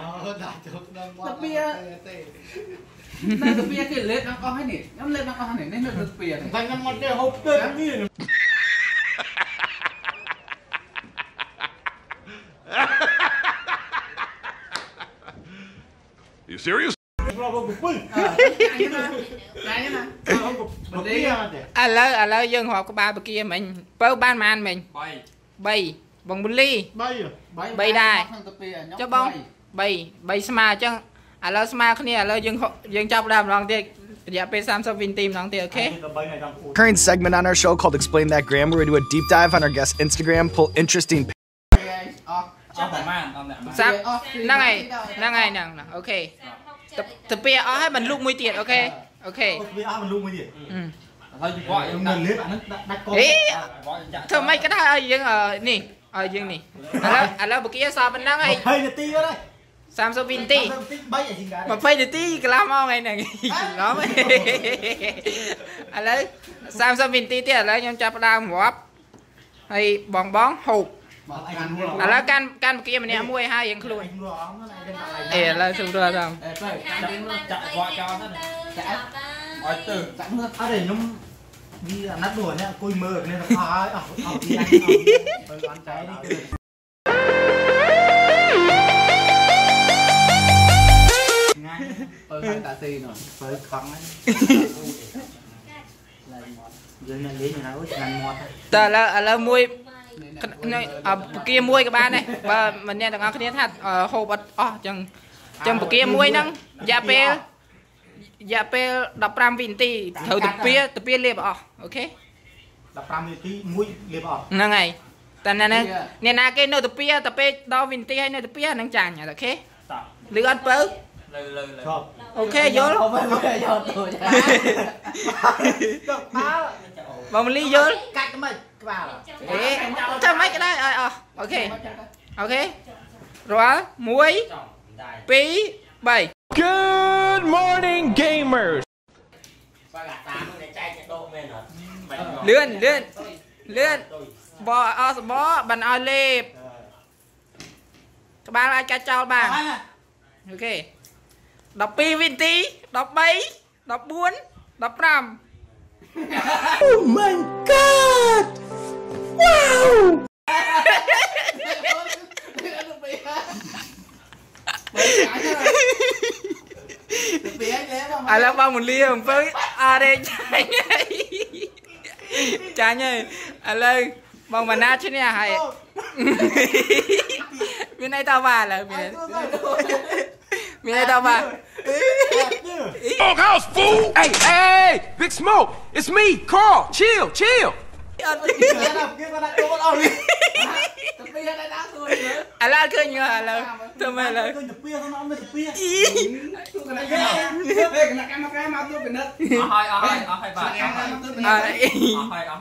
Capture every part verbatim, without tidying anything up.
Đặc biệt này đặc biệt cái lết nó có hay nè, nhóm lết nó có hay nè nên nó đặc biệt. Thành năm mặt cái hộp tên gì nè. You serious? À lỡ à lỡ dân họp của ba bữa kia mình, bơ ban man mình. Bay. Bay bằng bún ly. Bay. Bay đài. Cho bông. Bay bay sma chứ à lỡ sma cái này lỡ dân dân chọc đàm lòng thì Current segment on our show called Explain That Gram, where we do a deep dive on our guest's Instagram, pull interesting. Này, này này, ok. Tập bia ở hai mình lúc mùi tiền, ok, ok. Thưa mấy cái đó dân ở nè, ở dân nè. À lỡ bữa kia sao bên đó ngay. Samsung Vinti mà phê thì tí cái làm ngay này nó mới à lấy Samsung Vinti tí là lấy cho đau ngọp hay bong bóng hụt à lấy can can kia mình em mua hai yên luôn để là sưu ra rồi đi nát đuổi nè cùi mờ nên là phá ta xì rồi, phơi khăn ấy. Tờ là là muối, ở kia muối các bạn này, và mình nè thằng ăn cái này thật hộp bật, chừng chừng kia muối nâng, dạ pel, dạ pel đập ram vinti, thử tập bia tập bia liệp ọ, ok? Đập ram vinti muối liệp ọ. Nè ngày, tờ nè nè nè nè cái nồi tập bia tập bia đo vinti hay nồi tập bia nâng chàng nhở, ok? Lưỡi ăn bớt. Ok vô luôn. Vòng ly vô. Cắt cái mày, cái bà là. Thôi mấy cái đó. Ok. Ok. Rồi, muối. Bí bảy. Good morning gamers. Lươn, lươn. Lươn. Bò ở bó bánh ở lệp. Các bạn ai cá chào bạn. Ok. Đọc pi viên tí, đọc bấy, đọc buôn, đọc rằm. Oh my god. Wow. À là ba một ly không với à đây chai nhây. Chai nhây. À lên bằng mà na chứ nè hay. Bên này tao bà là bên. Mình này tao mà. Smokehouse fool. Hey, hey, Big Smoke. It's me, Carl. Chill, chill. À la cơ nhờ à la. Thôi mày là.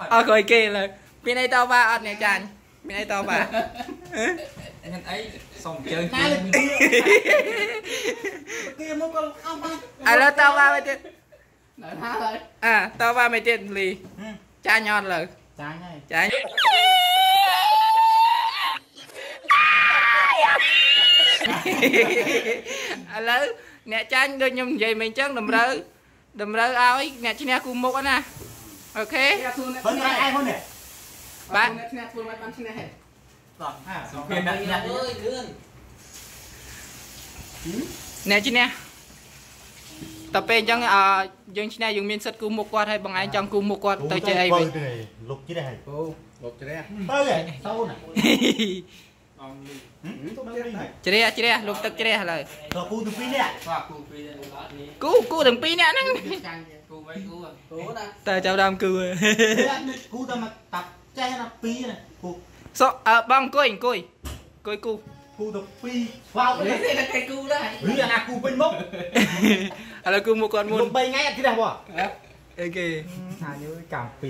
À coi kì là. Bên này tao bà ọt nè chàng. Bên này tao bà. Anh ấy xong chơi à là tao ba mày tiền à tao ba mày tiền lì cha nhon lời cha cha à là nè cha anh đôi nhung gì mình chắc đầm rơ đầm rơ ao ấy nè chị nè cùng một anh à ok bạn nè chị nè tập bên trong à dân chị nè dùng miếng sắt cùm một quạt hay bằng ai trong cùm một quạt tới chơi ấy vậy lục chứ đây cô lục chứ đây sâu này chị đây chị đây lục tức chị đây lời cù từng pí nè cù cù từng pí nè nắng tờ chào đam cù cù tao mà tập chơi là pí này cù so à bằng cùi cùi cùi cù cù tập pi vào đấy là cái cù đấy bây giờ là cù bên mốc à là cù một con một bay ngay thế nào bỏ ok hà như cảm pi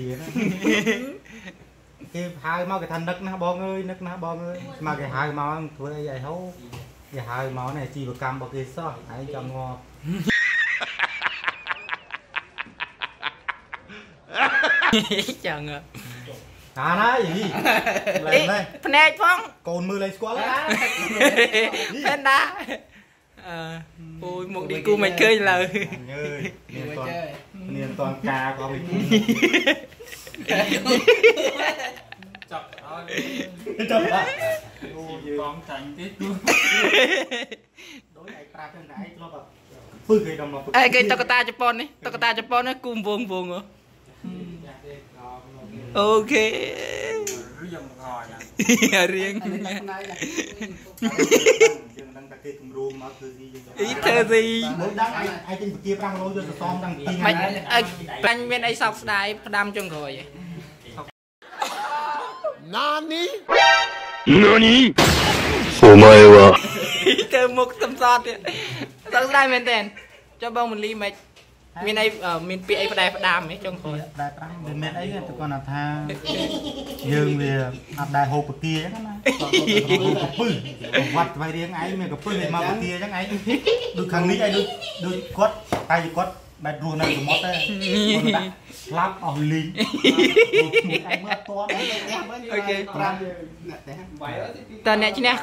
cái hai màu cái thằng nấc na bong ơi nấc na bong ơi mà cái hai màu thua đây vậy hấu cái hai màu này chỉ vào cam vào cái soi hãy cho ngon chẳng à à nói gì lên đây, phun phong, cồn mưa lên squat đó, panda. Ờ, ôi một đi cu mày chơi lời. Niên toàn niên toàn ca có mình. Chọc thôi. Chọc đó. Con tránh tít luôn. Đối này pra thân này cho bà. Pư cái đồng nó. Ê cái Tokata Japan đi, Tokata Japan nó cùng vuông vuông hả? Ok. Riêng ngồi nha. Riêng. Ít thơ gì anh bên ấy sọc đai đam trong rồi nani nani omae wa thơ mục tâm sọt sọc đai bên tên cho bông một ly mệt bên ấy bên pi ấy đai đam ấy trong rồi đai đam bên ấy tụi con là tha dương về hạt đai hộp kia vật vài riêng ấy mình có phơi để mà kia chắc ấy được khẳng định ấy được được cốt tay cốt bạch ruồi này của mót đây lắp ở lìn tờ này chứ nè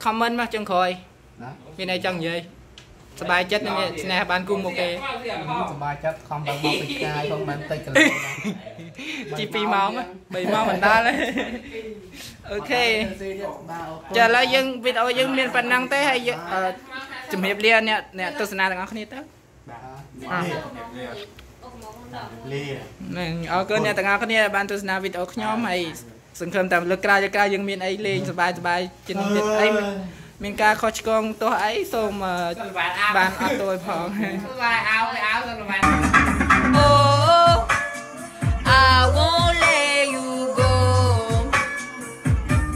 comment mà chẳng khỏi bên này chẳng gì sờ bài chất nè bạn cùng một cái sờ bài chất không bằng một cái cài không bằng tay cái chỉ pì máu mà bị máu mình ta đấy ok chờ lại dừng video dừng miền phần năng tới hay chụp hiệp lia nè nè tôi xin anh không đi tới này ở cái nè tao ngang cái nè bạn tôi xin anh video nhóm hay sừng khom tạm lực cao cao dừng miền ấy lên sờ bài sờ bài trên ấy mình ca khó con tôi ấy xong mà bàn ăn tôi phòng.